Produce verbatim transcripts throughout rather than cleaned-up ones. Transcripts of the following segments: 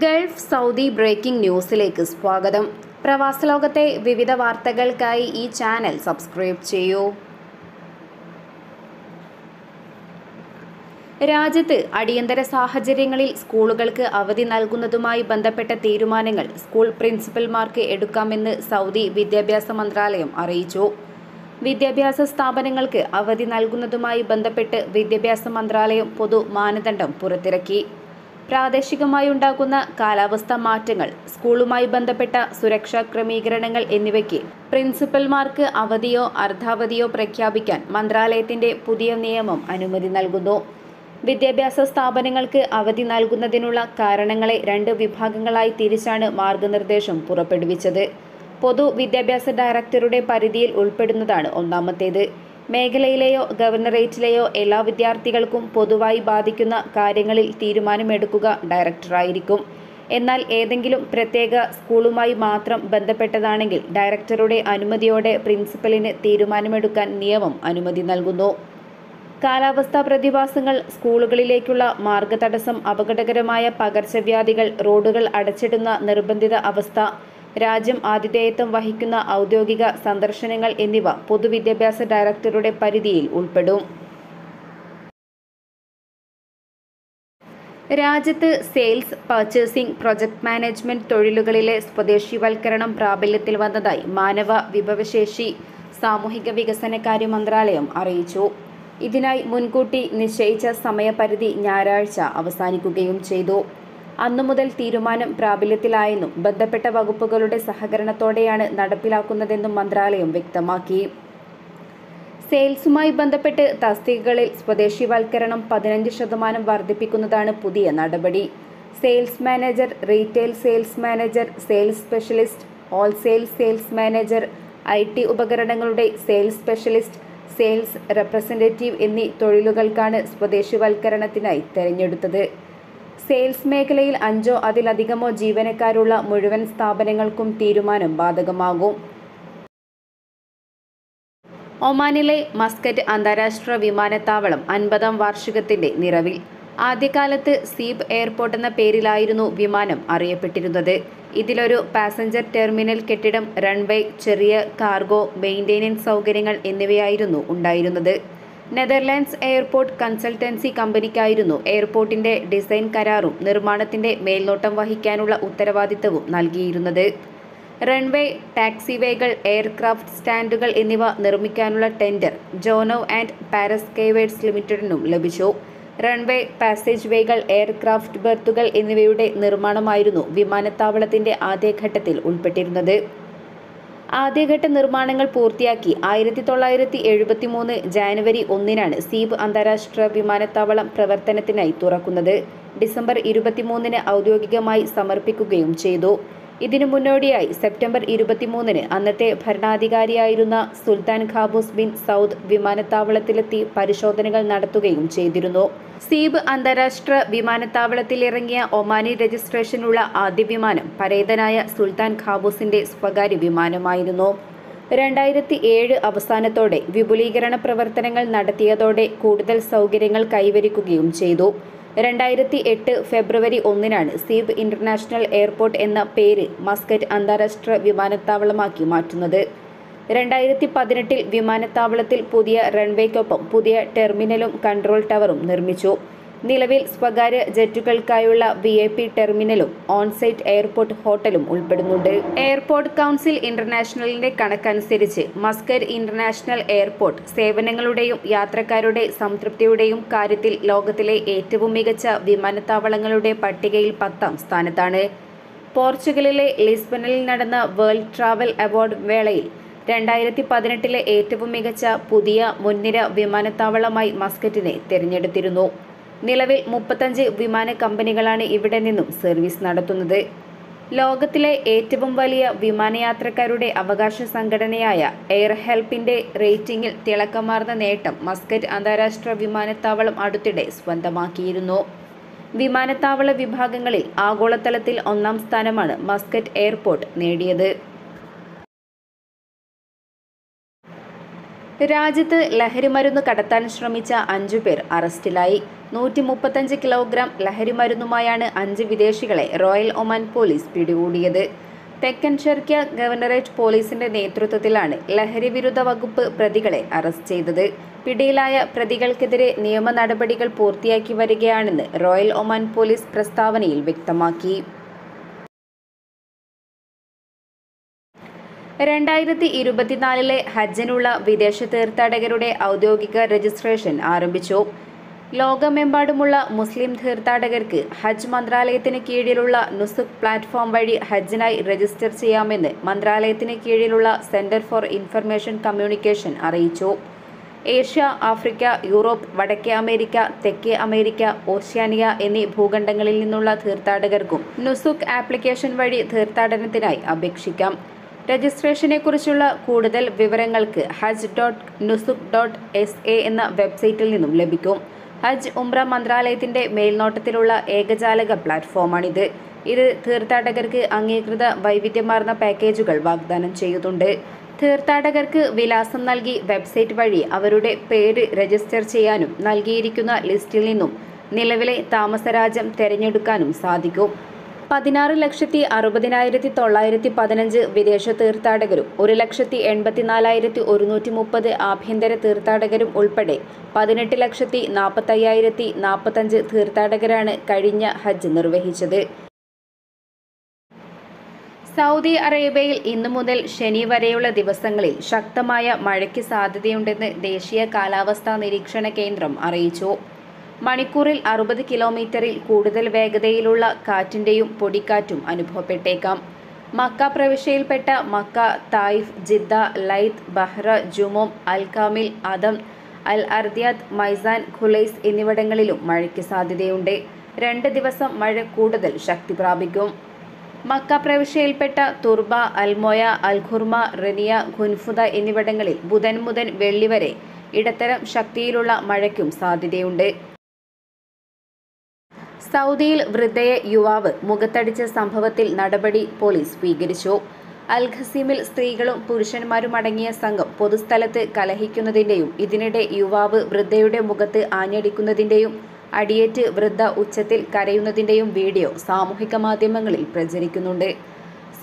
Gulf Saudi breaking ന്യൂസിലേക്ക് സ്വാഗതം. പ്രവാസലോകത്തെ വിവിധ വാർത്തകൾക്കായി ഈ ചാനൽ സബ്സ്ക്രൈബ് ചെയ്യൂ. രാജ്യത്ത് അടിയന്തര സാഹചര്യങ്ങളിൽ സ്കൂളുകൾക്ക് അവധി നൽകുന്നതുമായി ബന്ധപ്പെട്ട തീരുമാനങ്ങൾ സ്കൂൾ പ്രിൻസിപ്പൽമാർക്ക് എടുക്കാമെന്ന് സൗദി വിദ്യാഭ്യാസ മന്ത്രാലയം അറിയിച്ചു. വിദ്യാഭ്യാസ സ്ഥാപനങ്ങൾക്ക് അവധി നൽകുന്നതുമായി ബന്ധപ്പെട്ട് വിദ്യാഭ്യാസ മന്ത്രാലയം പൊതു മാനദണ്ഡം പുറത്തിറക്കി. പ്രാദേശികമായി ഉണ്ടാകുന്ന കാലാവസ്ഥാ മാറ്റങ്ങൾ, സ്കൂളുമായി ബന്ധപ്പെട്ട സുരക്ഷാ ക്രമീകരണങ്ങൾ എന്നിവയ്ക്ക് പ്രിൻസിപ്പൽമാർക്ക് അവധിയോ അർദ്ധാവധിയോ പ്രഖ്യാപിക്കാൻ മന്ത്രാലയത്തിന്റെ പുതിയ നിയമം അനുമതി നൽകുന്നു. വിദ്യാഭ്യാസ സ്ഥാപനങ്ങൾക്ക് അവധി നൽകുന്നതിനുള്ള കാരണങ്ങളെ രണ്ട് വിഭാഗങ്ങളായി തിരിച്ചാണ് മാർഗനിർദ്ദേശം പുറപ്പെടുവിച്ചത്. പൊതു വിദ്യാഭ്യാസ ഡയറക്ടറുടെ പരിധിയിൽ ഉൾപ്പെടുന്നതാണ് ഒന്നാമത്തേത്. മേഖലയിലെയോ ഗവർണറേറ്റിലെയോ എല്ലാ വിദ്യാർത്ഥികൾക്കും പൊതുവായി ബാധിക്കുന്ന കാര്യങ്ങളിൽ തീരുമാനമെടുക്കുക ഡയറക്ടറായിരിക്കും. എന്നാൽ ഏതെങ്കിലും പ്രത്യേക സ്കൂളുമായി മാത്രം ബന്ധപ്പെട്ടതാണെങ്കിൽ ഡയറക്ടറുടെ അനുമതിയോടെ പ്രിൻസിപ്പലിന് തീരുമാനമെടുക്കാൻ നിയമം അനുമതി നൽകുന്നു. കാലാവസ്ഥാ പ്രതിഭാസങ്ങൾ, സ്കൂളുകളിലേക്കുള്ള മാർഗതടസ്സം, അപകടകരമായ പകർച്ചവ്യാധികൾ, റോഡുകൾ അടച്ചിടുന്ന നിർബന്ധിത അവസ്ഥ, രാജ്യം ആതിഥേയത്വം വഹിക്കുന്ന ഔദ്യോഗിക സന്ദർശനങ്ങൾ എന്നിവ പൊതുവിദ്യാഭ്യാസ ഡയറക്ടറുടെ പരിധിയിൽ ഉൾപ്പെടും. രാജ്യത്ത് സെയിൽസ്, പർച്ചേസിംഗ്, പ്രൊജക്ട് മാനേജ്മെന്റ് തൊഴിലുകളിലെ സ്വദേശിവൽക്കരണം പ്രാബല്യത്തിൽ വന്നതായി മാനവ വിഭവശേഷി സാമൂഹിക വികസനകാര്യ മന്ത്രാലയം അറിയിച്ചു. ഇതിനായി മുൻകൂട്ടി നിശ്ചയിച്ച സമയപരിധി ഞായറാഴ്ച അവസാനിക്കുകയും ചെയ്തു. അന്നു മുതൽ തീരുമാനം പ്രാബല്യത്തിലായെന്നും ബന്ധപ്പെട്ട വകുപ്പുകളുടെ സഹകരണത്തോടെയാണ് നടപ്പിലാക്കുന്നതെന്നും മന്ത്രാലയം വ്യക്തമാക്കി. സെയിൽസുമായി ബന്ധപ്പെട്ട് തസ്തികകളിൽ സ്വദേശിവൽക്കരണം പതിനഞ്ച് ശതമാനം വർദ്ധിപ്പിക്കുന്നതാണ് പുതിയ നടപടി. Sales manager, retail sales manager, sales specialist, wholesale sales manager, I T ഉപകരണങ്ങളുടെ സെയിൽസ് സ്പെഷ്യലിസ്റ്റ്, സെയിൽസ് റെപ്രസെൻറ്റേറ്റീവ് എന്നീ തൊഴിലുകൾക്കാണ് സ്വദേശിവൽക്കരണത്തിനായി തിരഞ്ഞെടുത്തത്. സെയിൽസ് മേഖലയിൽ അഞ്ചോ അതിലധികമോ ജീവനക്കാരുള്ള മുഴുവൻ സ്ഥാപനങ്ങൾക്കും തീരുമാനം ബാധകമാകും. ഒമാനിലെ മസ്കറ്റ് അന്താരാഷ്ട്ര വിമാനത്താവളം അൻപതാം വാർഷികത്തിന്റെ നിറവിൽ. ആദ്യകാലത്ത് സീബ് എയർപോർട്ട് എന്ന പേരിലായിരുന്നു വിമാനം അറിയപ്പെട്ടിരുന്നത്. ഇതിലൊരു പാസഞ്ചർ ടെർമിനൽ കെട്ടിടം, റൺവേ, ചെറിയ കാർഗോ, മെയിൻ്റെനൻസ് സൗകര്യങ്ങൾ എന്നിവയായിരുന്നു ഉണ്ടായിരുന്നത്. നെതർലാൻഡ്സ് എയർപോർട്ട് കൺസൾട്ടൻസി കമ്പനിക്കായിരുന്നു എയർപോർട്ടിന്റെ ഡിസൈൻ കരാറും നിർമ്മാണത്തിന്റെ മേൽനോട്ടം വഹിക്കാനുള്ള ഉത്തരവാദിത്തവും നൽകിയിരുന്നത്. റൺവേ, ടാക്സിവേകൾ, എയർക്രാഫ്റ്റ് സ്റ്റാൻഡുകൾ എന്നിവ നിർമ്മിക്കാനുള്ള ടെൻഡർ ജോനോ ആൻഡ് പാരസ് കേവേഴ്സ് ലിമിറ്റഡിനും ലഭിച്ചു. റൺവേ, പാസേജ് വേകൾ, എയർക്രാഫ്റ്റ് ബർത്തുകൾ എന്നിവയുടെ നിർമ്മാണമായിരുന്നു വിമാനത്താവളത്തിന്റെ ആദ്യഘട്ടത്തിൽ ഉൾപ്പെട്ടിരുന്നത്. ആദ്യഘട്ട നിർമ്മാണങ്ങൾ പൂർത്തിയാക്കി ആയിരത്തി തൊള്ളായിരത്തി എഴുപത്തി മൂന്ന് ജാനുവരി ഒന്നിനാണ് സീബ് അന്താരാഷ്ട്ര വിമാനത്താവളം പ്രവർത്തനത്തിനായി തുറക്കുന്നത്. ഡിസംബർ ഇരുപത്തിമൂന്നിന് ഔദ്യോഗികമായി സമർപ്പിക്കുകയും ചെയ്തു. ഇതിനു മുന്നോടിയായി സെപ്റ്റംബർ ഇരുപത്തിമൂന്നിന് അന്നത്തെ ഭരണാധികാരിയായിരുന്ന സുൽത്താൻ ഖാബൂസ് ബിൻ സൗദ് വിമാനത്താവളത്തിലെത്തി പരിശോധനകൾ നടത്തുകയും ചെയ്തിരുന്നു. സീബ് അന്താരാഷ്ട്ര വിമാനത്താവളത്തിലിറങ്ങിയ ഒമാനി രജിസ്ട്രേഷനുള്ള ആദ്യ വിമാനം പരേതനായ സുൽത്താൻ ഖാബൂസിന്റെ സ്വകാര്യ വിമാനമായിരുന്നു. രണ്ടായിരത്തി ഏഴ് അവസാനത്തോടെ വിപുലീകരണ പ്രവർത്തനങ്ങൾ നടത്തിയതോടെ കൂടുതൽ സൗകര്യങ്ങൾ കൈവരിക്കുകയും ചെയ്തു. രണ്ടായിരത്തി എട്ട് ഫെബ്രുവരി ഒന്നിനാണ് സീബ് ഇന്റർനാഷണൽ എയർപോർട്ട് എന്ന പേര് മസ്കറ്റ് അന്താരാഷ്ട്ര വിമാനത്താവളമാക്കി മാറ്റുന്നത്. രണ്ടായിരത്തി പതിനെട്ടിൽ വിമാനത്താവളത്തിൽ പുതിയ റൺവേക്കൊപ്പം പുതിയ ടെർമിനലും കൺട്രോൾ ടവറും നിർമ്മിച്ചു. നിലവിൽ സ്വകാര്യ ജെറ്റുകൾക്കായുള്ള വി ഐ പി ടെർമിനലും ഓൺസൈറ്റ് എയർപോർട്ട് ഹോട്ടലും ഉൾപ്പെടുന്നുണ്ട്. എയർപോർട്ട് കൗൺസിൽ ഇന്റർനാഷണലിന്റെ കണക്കനുസരിച്ച് മസ്കറ്റ് ഇന്റർനാഷണൽ എയർപോർട്ട് സേവനങ്ങളുടെയും യാത്രക്കാരുടെ സംതൃപ്തിയുടെയും കാര്യത്തിൽ ലോകത്തിലെ ഏറ്റവും മികച്ച വിമാനത്താവളങ്ങളുടെ പട്ടികയിൽ പത്താം സ്ഥാനത്താണ്. പോർച്ചുഗലിലെ ലിസ്ബണിൽ നടന്ന വേൾഡ് ട്രാവൽ അവാർഡ് വേളയിൽ രണ്ടായിരത്തി പതിനെട്ടിലെ ഏറ്റവും മികച്ച പുതിയ മുൻനിര വിമാനത്താവളമായി മസ്കറ്റിനെ തിരഞ്ഞെടുത്തിരുന്നു. നിലവിൽ മുപ്പത്തഞ്ച് വിമാന കമ്പനികളാണ് ഇവിടെ നിന്നും സർവീസ് നടത്തുന്നത്. ലോകത്തിലെ ഏറ്റവും വലിയ വിമാനയാത്രക്കാരുടെ അവകാശ സംഘടനയായ എയർ ഹെൽപ്പിന്റെ റേറ്റിംഗിൽ തിളക്കമാർന്ന നേട്ടം മസ്കറ്റ് അന്താരാഷ്ട്ര വിമാനത്താവളം അടുത്തിടെ സ്വന്തമാക്കിയിരുന്നു. വിമാനത്താവള വിഭാഗങ്ങളിൽ ആഗോളതലത്തിൽ ഒന്നാം സ്ഥാനമാണ് മസ്കറ്റ് എയർപോർട്ട് നേടിയത്. രാജ്യത്ത് ലഹരിമരുന്ന് കടത്താൻ ശ്രമിച്ച അഞ്ചു പേർ അറസ്റ്റിലായി. നൂറ്റി മുപ്പത്തഞ്ച് കിലോഗ്രാം ലഹരിമരുന്നുമായാണ് അഞ്ച് വിദേശികളെ റോയൽ ഒമാൻ പോലീസ് പിടികൂടിയത്. തെക്കൻ ഷെർക്യ ഗവർണറേറ്റ് പോലീസിന്റെ നേതൃത്വത്തിലാണ് ലഹരി വിരുദ്ധ വകുപ്പ് പ്രതികളെ അറസ്റ്റ് ചെയ്തത്. പിടിയിലായ പ്രതികൾക്കെതിരെ നിയമ നടപടികൾ പൂർത്തിയാക്കി വരികയാണെന്ന് റോയൽ ഒമാൻ പോലീസ് പ്രസ്താവനയിൽ വ്യക്തമാക്കി. രണ്ടായിരത്തി ഇരുപത്തിനാലിലെ ഹജ്ജിനുള്ള വിദേശ തീർത്ഥാടകരുടെ ഔദ്യോഗിക രജിസ്ട്രേഷൻ ആരംഭിച്ചു. ലോകമെമ്പാടുമുള്ള മുസ്ലിം തീർത്ഥാടകർക്ക് ഹജ്ജ് മന്ത്രാലയത്തിന് കീഴിലുള്ള നുസുഖ് പ്ലാറ്റ്ഫോം വഴി ഹജ്ജിനായി രജിസ്റ്റർ ചെയ്യാമെന്ന് മന്ത്രാലയത്തിന് കീഴിലുള്ള സെന്റർ ഫോർ ഇൻഫർമേഷൻ കമ്മ്യൂണിക്കേഷൻ അറിയിച്ചു. ഏഷ്യ, ആഫ്രിക്ക, യൂറോപ്പ്, വടക്കേ അമേരിക്ക, തെക്കേ അമേരിക്ക, ഓഷ്യാനിയ എന്നീ ഭൂഖണ്ഡങ്ങളിൽ നിന്നുള്ള തീർത്ഥാടകർക്കും നുസുഖ് ആപ്ലിക്കേഷൻ വഴി തീർത്ഥാടനത്തിനായി അപേക്ഷിക്കാം. രജിസ്ട്രേഷനെക്കുറിച്ചുള്ള കൂടുതൽ വിവരങ്ങൾക്ക് Hajj dot Nusuk dot S A എന്ന വെബ്സൈറ്റിൽ നിന്നും ലഭിക്കും. ഹജ്ജ് ഉംറ മന്ത്രാലയത്തിന്റെ മേൽനോട്ടത്തിലുള്ള ഏകജാലക പ്ലാറ്റ്ഫോമാണിത്. ഇത് തീർത്ഥാടകർക്ക് അംഗീകൃത വൈവിധ്യമാർന്ന പാക്കേജുകൾ വാഗ്ദാനം ചെയ്യുന്നുണ്ട്. തീർത്ഥാടകർക്ക് വിലാസം നൽകി വെബ്സൈറ്റ് വഴി അവരുടെ പേര് രജിസ്റ്റർ ചെയ്യാനും നൽകിയിരിക്കുന്ന ലിസ്റ്റിൽ നിന്നും നിലവിലെ താമസരാജ്യം തിരഞ്ഞെടുക്കാനും സാധിക്കും. പതിനാറ് ലക്ഷത്തി അറുപതിനായിരത്തി തൊള്ളായിരത്തി പതിനഞ്ച് വിദേശ തീർത്ഥാടകരും ഒരു ലക്ഷത്തി എൺപത്തിനാലായിരത്തി ഒരുന്നൂറ്റി മുപ്പത് ആഭ്യന്തര തീർത്ഥാടകരും ഉൾപ്പെടെ പതിനെട്ട് ലക്ഷത്തി നാൽപ്പത്തയ്യായിരത്തി നാൽപ്പത്തഞ്ച് തീർത്ഥാടകരാണ് കഴിഞ്ഞ ഹജ്ജ് നിർവഹിച്ചത്. സൗദി അറേബ്യയിൽ ഇന്നു മുതൽ ശനി വരെയുള്ള ദിവസങ്ങളിൽ ശക്തമായ മഴയ്ക്ക് സാധ്യതയുണ്ടെന്ന് ദേശീയ കാലാവസ്ഥാ നിരീക്ഷണ കേന്ദ്രം അറിയിച്ചു. മണിക്കൂറിൽ അറുപത് കിലോമീറ്ററിൽ കൂടുതൽ വേഗതയിലുള്ള കാറ്റിൻ്റെയും പൊടിക്കാറ്റും അനുഭവപ്പെട്ടേക്കാം. മക്ക പ്രവിശ്യയിൽപ്പെട്ട Mecca, Taif, Jeddah, lathe, Bahra, Jumum, Al Kamil, Adham, Al Ardiyat, Maysan, Khulais എന്നിവിടങ്ങളിലും മഴയ്ക്ക് സാധ്യതയുണ്ട്. രണ്ട് ദിവസം മഴ കൂടുതൽ ശക്തി പ്രാപിക്കും. മക്ക പ്രവിശ്യയിൽപ്പെട്ട Turabah, Al Moya, Al Khurma, Ranya, Qunfudhah എന്നിവിടങ്ങളിൽ ബുധൻ മുതൽ വെള്ളി വരെ ഇടത്തരം ശക്തിയിലുള്ള മഴയ്ക്കും സാധ്യതയുണ്ട്. സൗദിയിൽ വൃദ്ധയെ യുവാവ് മുഖത്തടിച്ച സംഭവത്തിൽ നടപടി പോലീസ് സ്വീകരിച്ചു. അൽഖസീമിൽ സ്ത്രീകളും പുരുഷന്മാരും അടങ്ങിയ സംഘം പൊതുസ്ഥലത്ത് കലഹിക്കുന്നതിൻ്റെയും ഇതിനിടെ യുവാവ് വൃദ്ധയുടെ മുഖത്ത് ആഞ്ഞടിക്കുന്നതിൻ്റെയും അടിയേറ്റ് വൃദ്ധ ഉച്ചത്തിൽ കരയുന്നതിൻ്റെയും വീഡിയോ സാമൂഹിക മാധ്യമങ്ങളിൽ പ്രചരിക്കുന്നുണ്ട്.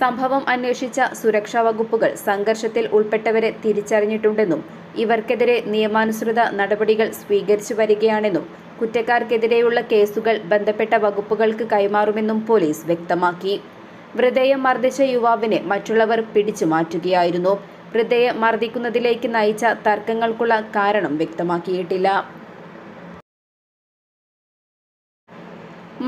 സംഭവം അന്വേഷിച്ച സുരക്ഷാ വകുപ്പുകൾ സംഘർഷത്തിൽ ഉൾപ്പെട്ടവരെ തിരിച്ചറിഞ്ഞിട്ടുണ്ടെന്നും ഇവർക്കെതിരെ നിയമാനുസൃത നടപടികൾ സ്വീകരിച്ചു വരികയാണെന്നും കുറ്റക്കാർക്കെതിരെയുള്ള കേസുകൾ ബന്ധപ്പെട്ട വകുപ്പുകൾക്ക് കൈമാറുമെന്നും പോലീസ് വ്യക്തമാക്കി. വൃദ്ധയെ മർദ്ദിച്ച യുവാവിനെ മറ്റുള്ളവർ പിടിച്ചു മാറ്റുകയായിരുന്നു. വൃദ്ധയെ മർദ്ദിക്കുന്നതിലേക്ക് നയിച്ച തർക്കങ്ങൾക്കുള്ള കാരണം വ്യക്തമാക്കിയിട്ടില്ല.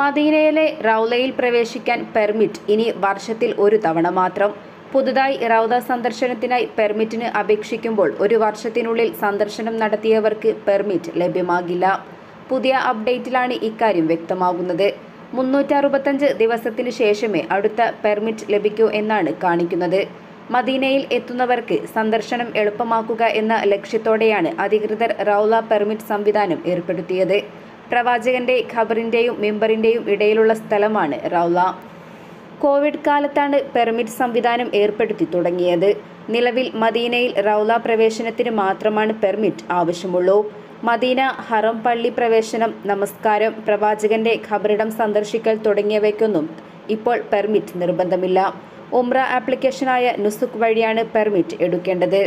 മദീനയിലെ റൗലയിൽ പ്രവേശിക്കാൻ പെർമിറ്റ് ഇനി വർഷത്തിൽ ഒരു തവണ മാത്രം. പുതുതായി റൗദ സന്ദർശനത്തിനായി പെർമിറ്റിന് അപേക്ഷിക്കുമ്പോൾ ഒരു വർഷത്തിനുള്ളിൽ സന്ദർശനം നടത്തിയവർക്ക് പെർമിറ്റ് ലഭ്യമാകില്ല. പുതിയ അപ്ഡേറ്റിലാണ് ഇക്കാര്യം വ്യക്തമാകുന്നത്. മുന്നൂറ്റി അറുപത്തഞ്ച് ദിവസത്തിന് ശേഷമേ അടുത്ത പെർമിറ്റ് ലഭിക്കൂ എന്നാണ് കാണിക്കുന്നത്. മദീനയിൽ എത്തുന്നവർക്ക് സന്ദർശനം എളുപ്പമാക്കുക എന്ന ലക്ഷ്യത്തോടെയാണ് അധികൃതർ റൗല പെർമിറ്റ് സംവിധാനം ഏർപ്പെടുത്തിയത്. പ്രവാചകന്റെ ഖബറിൻ്റെയും മിമ്പറിൻ്റെയും ഇടയിലുള്ള സ്ഥലമാണ് റൗല. കോവിഡ് കാലത്താണ് പെർമിറ്റ് സംവിധാനം ഏർപ്പെടുത്തി തുടങ്ങിയത്. നിലവിൽ മദീനയിൽ റൗല പ്രവേശനത്തിന് മാത്രമാണ് പെർമിറ്റ് ആവശ്യമുള്ളൂ. മദീന, ഹറം പള്ളി പ്രവേശനം, നമസ്കാരം, പ്രവാചകന്റെ ഖബറിടം സന്ദർശിക്കൽ തുടങ്ങിയവയ്ക്കൊന്നും ഇപ്പോൾ പെർമിറ്റ് നിർബന്ധമില്ല. ഉംറ ആപ്ലിക്കേഷനായ നുസുഖ് വഴിയാണ് പെർമിറ്റ് എടുക്കേണ്ടത്.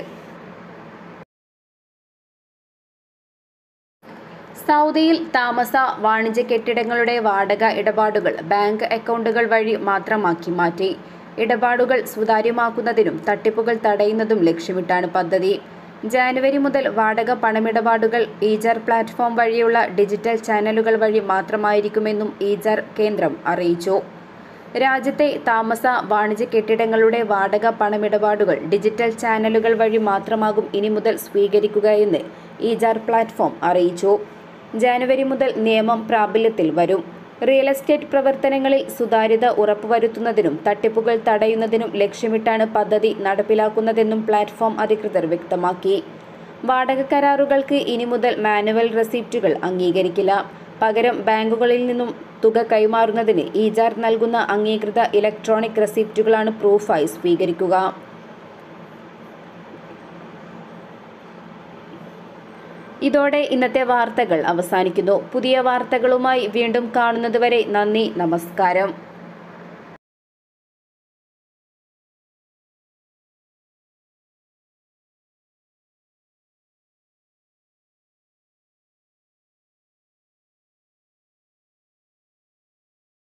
സൗദിയിൽ താമസ, വാണിജ്യ കെട്ടിടങ്ങളുടെ വാടക ഇടപാടുകൾ ബാങ്ക് അക്കൗണ്ടുകൾ വഴി മാത്രമാക്കി മാറ്റി. ഇടപാടുകൾ സുതാര്യമാക്കുന്നതിനും തട്ടിപ്പുകൾ തടയുന്നതും ലക്ഷ്യമിട്ടാണ് പദ്ധതി. ജാനുവരി മുതൽ വാടക പണമിടപാടുകൾ ഈജാർ പ്ലാറ്റ്ഫോം വഴിയുള്ള ഡിജിറ്റൽ ചാനലുകൾ വഴി മാത്രമായിരിക്കുമെന്നും ഈജാർ കേന്ദ്രം അറിയിച്ചു. രാജ്യത്തെ താമസ, വാണിജ്യ കെട്ടിടങ്ങളുടെ വാടക പണമിടപാടുകൾ ഡിജിറ്റൽ ചാനലുകൾ വഴി മാത്രമാകും ഇനി മുതൽ സ്വീകരിക്കുകയെന്ന് ഈജാർ പ്ലാറ്റ്ഫോം അറിയിച്ചു. ജാനുവരി മുതൽ നിയമം പ്രാബല്യത്തിൽ വരും. റിയൽ എസ്റ്റേറ്റ് പ്രവർത്തനങ്ങളിൽ സുതാര്യത ഉറപ്പുവരുത്തുന്നതിനും തട്ടിപ്പുകൾ തടയുന്നതിനും ലക്ഷ്യമിട്ടാണ് പദ്ധതി നടപ്പിലാക്കുന്നതെന്നും പ്ലാറ്റ്ഫോം അധികൃതർ വ്യക്തമാക്കി. വാടക കരാറുകൾക്ക് ഇനി മുതൽ മാനുവൽ റെസിപ്റ്റുകൾ അംഗീകരിക്കില്ല. പകരം ബാങ്കുകളിൽ നിന്നും തുക കൈമാറുന്നതിന് ഈജാർ നൽകുന്ന അംഗീകൃത ഇലക്ട്രോണിക് റെസിപ്റ്റുകളാണ് പ്രൂഫായി സ്വീകരിക്കുക. ഇതോടെ ഇന്നത്തെ വാർത്തകൾ അവസാനിക്കുന്നു. പുതിയ വാർത്തകളുമായി വീണ്ടും കാണുന്നതുവരെ നന്ദി, നമസ്കാരം.